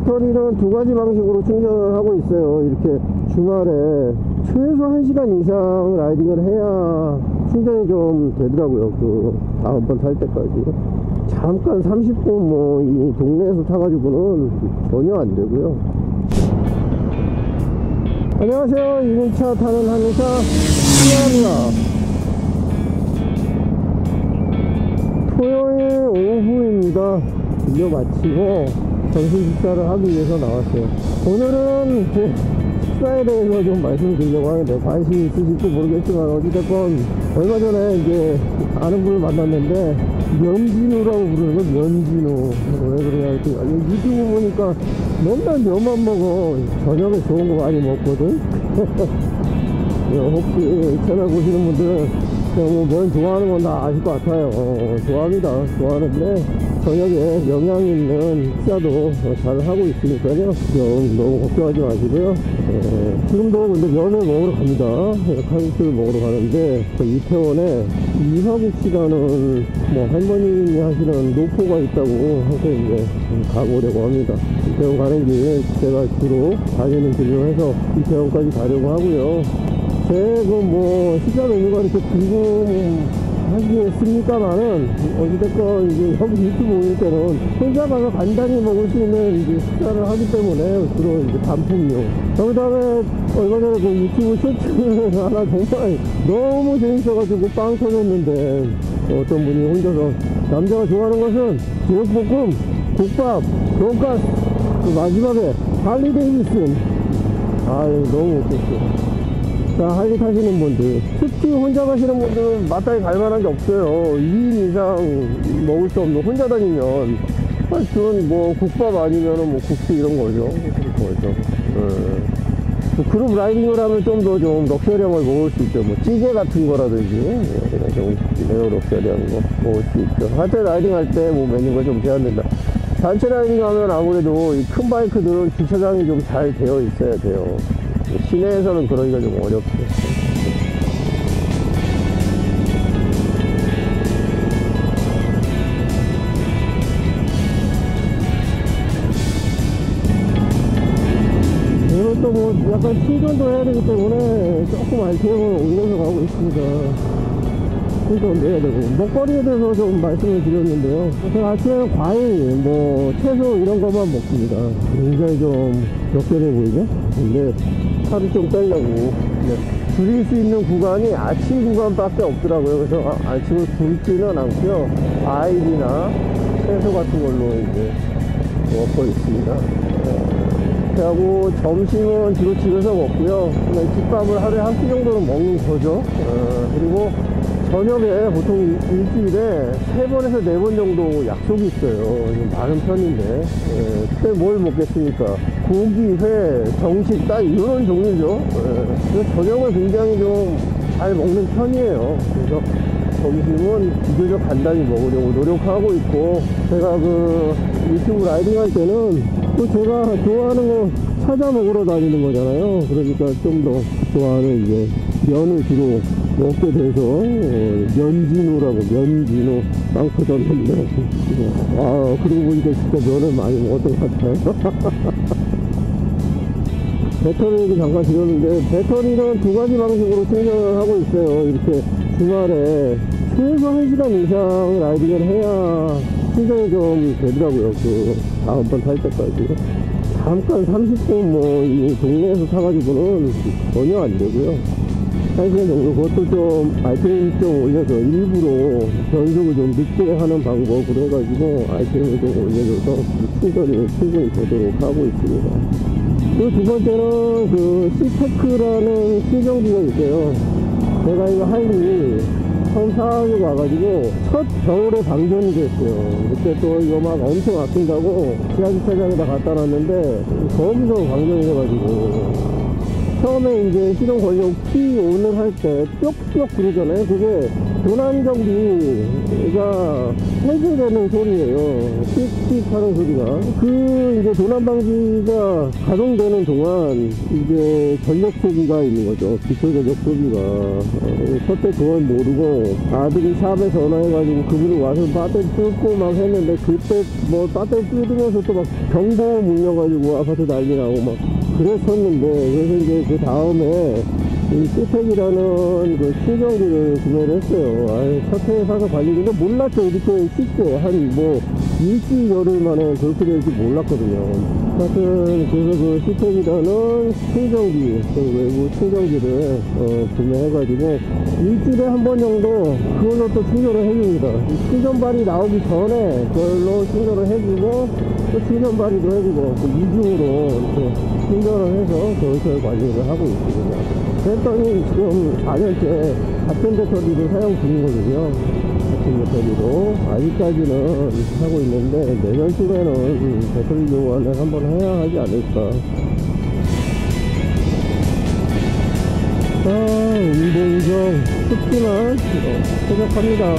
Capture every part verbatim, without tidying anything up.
배터리는 두 가지 방식으로 충전을 하고 있어요. 이렇게 주말에 최소 한 시간 이상 라이딩을 해야 충전이 좀 되더라고요. 그 다음번 탈 때까지 잠깐 삼십 분 뭐 이 동네에서 타가지고는 전혀 안 되고요. 안녕하세요. 이륜차 타는 한의사 한진우입니다. 토요일 오후입니다. 일을 마치고 점심 식사를 하기 위해서 나왔어요. 오늘은 그 식사에 대해서 좀 말씀드리려고 하는데, 관심이 있으실지 모르겠지만 어찌됐건 얼마 전에 이제 아는 분을 만났는데 면진우라고 부르는 건 면진우. 왜 그러냐 했더니, 아니, 유튜브 보니까 맨날 면만 먹어. 저녁에 좋은 거 많이 먹거든. 혹시 채널 보시는 분들은 뭐 면 좋아하는 건 다 아실 것 같아요. 어, 좋아합니다. 좋아하는데 저녁에 영양 있는 식사도 잘 하고 있으니까요. 면 너무 걱정하지 마시고요. 에, 지금도 근데 면을 먹으러 갑니다. 칼국수를 먹으러 가는데, 그 이태원에 이석희 씨라는 뭐 할머님이 하시는 노포가 있다고 해서 이제 가보려고 합니다. 이태원 가는 길에 제가 주로 다니는 길로 해서 이태원까지 가려고 하고요. 제 그 뭐 시간 의미가 이렇게 궁금하시겠습니까만은, 어찌됐건 이제 여기 유튜브 올 때는 혼자 가서 간단히 먹을 수 있는 이제 식사를 하기 때문에 주로 이제 단품용. 그 다음에 얼마 전에 그 유튜브 쇼츠 하나 정말 너무 재밌어가지고 빵 터졌는데, 어떤 분이 혼자서 남자가 좋아하는 것은 제육볶음, 국밥, 돈가스, 그 마지막에 할리 데이비슨. 아유, 너무 웃겼어. 자, 할리 타시는 분들, 특히 혼자 가시는 분들은 마땅히 갈만한 게 없어요. 이 인 이상 먹을 수 없는, 혼자 다니면 사실은 뭐 국밥 아니면은 뭐 국수 이런 거죠. 네. 그룹 라이딩을 하면 좀 더 좀 럭셔리함을 먹을 수 있죠. 뭐 찌개 같은 거라든지 이런 좀 매우 럭셔리한 거 먹을 수 있죠. 단체 라이딩 할 때 뭐 메뉴가 좀 제한된다. 단체 라이딩 하면 아무래도 이 큰 바이크들은 주차장이 좀 잘 되어 있어야 돼요. 시내에서는 그러기가 좀 어렵죠. 오늘 또 뭐 약간 충전도 해야 되기 때문에 조금 아이템을 올려서 가고 있습니다. 충전도 해야 되고, 먹거리에 대해서 좀 말씀을 드렸는데요. 제가 아침에 과일, 뭐 채소 이런 것만 먹습니다. 굉장히 좀 격렬해 보이죠? 근데 살이 좀 빼려고 줄일 수 있는 구간이 아침 구간밖에 없더라고요. 그래서 아침을 굶지는 않고요, 과일이나 채소 같은 걸로 이제 먹고 있습니다. 그리고 점심은 주로 집에서 먹고요. 그냥 집밥을 하루에 한 끼 정도는 먹는 거죠. 그리고 저녁에 보통 일주일에 세 번에서 네 번 정도 약속이 있어요. 많은 편인데, 예, 그때 뭘 먹겠습니까? 고기, 회, 정식, 딱 이런 종류죠. 예, 그래서 저녁을 굉장히 좀 잘 먹는 편이에요. 그래서 점심은 비교적 간단히 먹으려고 노력하고 있고, 제가 그 유튜브 라이딩 할 때는 또 제가 좋아하는 거 찾아 먹으러 다니는 거잖아요. 그러니까 좀 더 좋아하는 이제 면을 주로 먹게 돼서 어, 면진우라고, 면진우 빵 터졌는데 아, 그러고 보니까 진짜 면을 많이 먹었던 것 같아요. 배터리도 잠깐 드렸는데, 배터리는 두 가지 방식으로 충전을 하고 있어요. 이렇게 주말에 최소 한 시간 이상 라이딩을 해야 충전이 좀 되더라고요. 그 다음번 탈 때까지 잠깐 삼십 분 뭐 이 동네에서 타가지고는 전혀 안 되고요. 한 시간 정도, 그것도 좀 아이템을 좀 올려서 일부러 변속을 좀 늦게 하는 방법으로 해가지고 아이템을 좀 올려줘서 충전이 충분히 되도록 하고 있습니다. 그 두 번째는 그 시테크라는 충전기가 있어요. 제가 이거 할리 처음 사가지고 와가지고 첫 겨울에 방전이 됐어요. 그때 또 이거 막 엄청 아낀다고 지하주차장에다 갖다 놨는데 거기서 방전이 돼가지고, 처음에 이제 시동 걸려고 키온을 할 때 뾱뾱 부르잖아요. 그게 도난 장비가 펄펄하는 소리예요. 삑삑 하는 소리가. 그 이제 도난방지가 가동되는 동안 이제 전력 소비가 있는 거죠. 기초 전력 소비가. 첫째 그건 모르고 아들이 샵에 전화해가지고 그분이 와서 배터리 뚫고 막 했는데, 그때 뭐 배터리 뚫으면서 또 막 경보 물려가지고 아파트 난리 나고 막 그랬었는데, 그래서 이제 그 다음에 이 시텍이라는 그 충전기를 구매를 했어요. 아유, 첫해에 사서 발리는데 몰랐죠. 이렇게 쉽게 한 뭐 일주일 열흘 만에 그렇게 될지 몰랐거든요. 하여튼 그래서 그 시텍이라는 충전기, 그 외부 충전기를 어, 구매해가지고 일주일에 한 번 정도 그걸로 또 충전을 해줍니다. 충전발이 나오기 전에 그걸로 충전을 해주고 또 충전발이도 해주고 그 이중으로 이렇게 충전을 해서 겨울철 관리를 하고 있습니다. 그랬더니 지금 사 년째 같은 배터리를 사용 중이거든요. 같은 배터리로 아직까지는 하고 있는데, 내년쯤에는 배터리 교환을 한번 해야 하지 않을까. 아, 운동장 춥지만 쾌적합니다.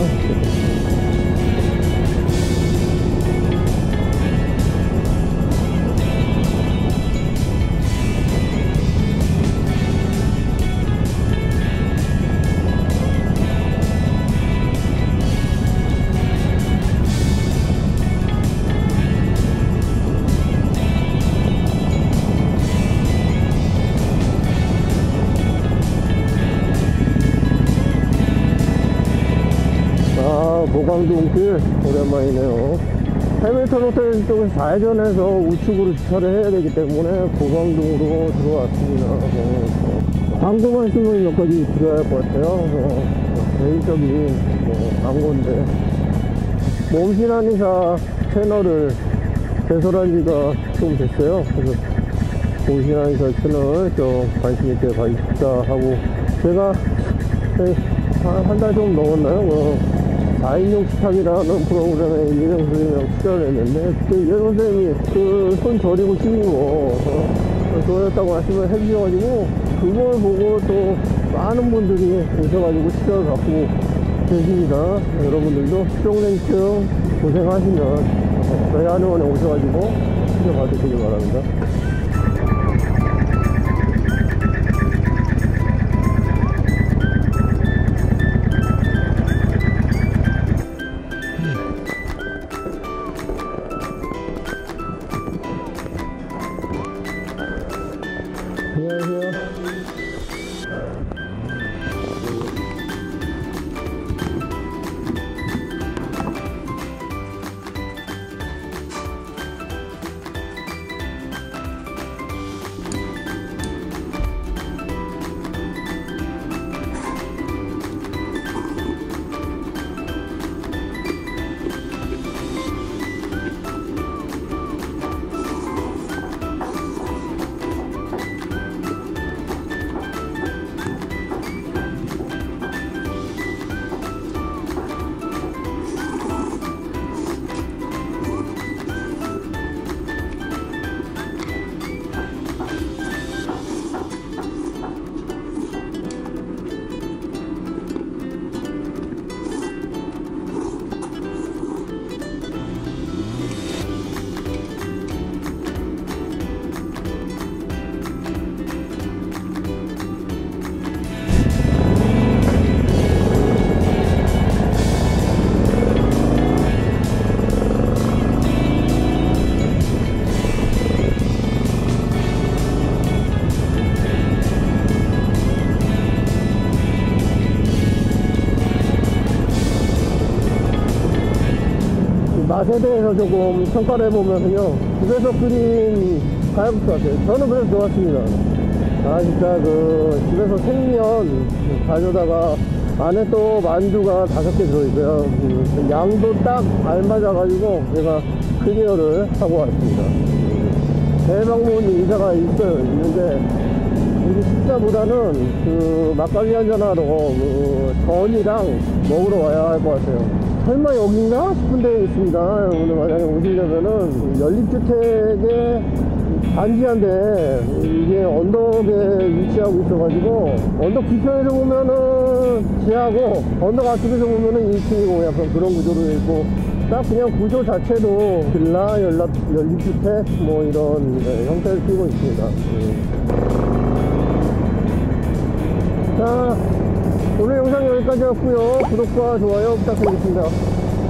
보강동길 오랜만이네요. 해밀턴 호텔 쪽에서 좌회전해서 우측으로 주차를 해야 되기 때문에 보강동으로 들어왔습니다. 어, 광고 말씀을 몇 가지 드려야 할 것 같아요. 어, 개인적인 어, 광고인데, 몸신한이사 채널을 개설한 지가 좀 됐어요. 그래서 몸신한이사 채널 좀 관심 있게 봐주시다 하고, 제가 한 달 좀 넘었나요? 어, 사인용 식탁이라는 프로그램에 이민영 선생님이랑 출연을 했는데, 그때 이민영 선생님이 그 손 저리고 씹고 좋아졌다고 말씀을 해주셔가지고, 그걸 보고 또 많은 분들이 오셔가지고 시청을 갖고 계십니다. 여러분들도 수족냉증 고생하시면 저희 한의원에 오셔가지고 시청 받으시길 바랍니다. 맛에 대해서 조금 평가를 해보면요, 집에서 끓인 갈비살 같아요. 저는 그래서 좋았습니다. 아, 진짜 그 집에서 생면 가져다가 안에 또 만두가 다섯 개 들어있어요. 그 양도 딱 알맞아가지고 제가 클리어를 하고 왔습니다. 대방문 인사가 있어요. 있는데 식사보다는 그 막걸리 한잔하러 그 전이랑 먹으러 와야 할 것 같아요. 설마 여긴가 싶은 데 있습니다. 오늘 만약에 오시려면은 연립주택의 단지 한데 이게 언덕에 위치하고 있어가지고, 언덕 뒤편에서 보면은 지하고 언덕 앞쪽에서 보면은 일 층이고 약간 그런 구조로 있고, 딱 그냥 구조 자체도 빌라, 연락, 연립주택 뭐 이런 네, 형태를 띄고 있습니다. 네. 자, 오늘 영상 여기까지 왔고요. 구독과 좋아요 부탁드리겠습니다.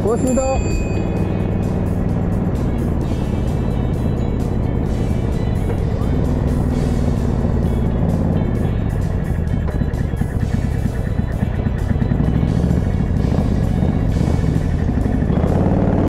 고맙습니다.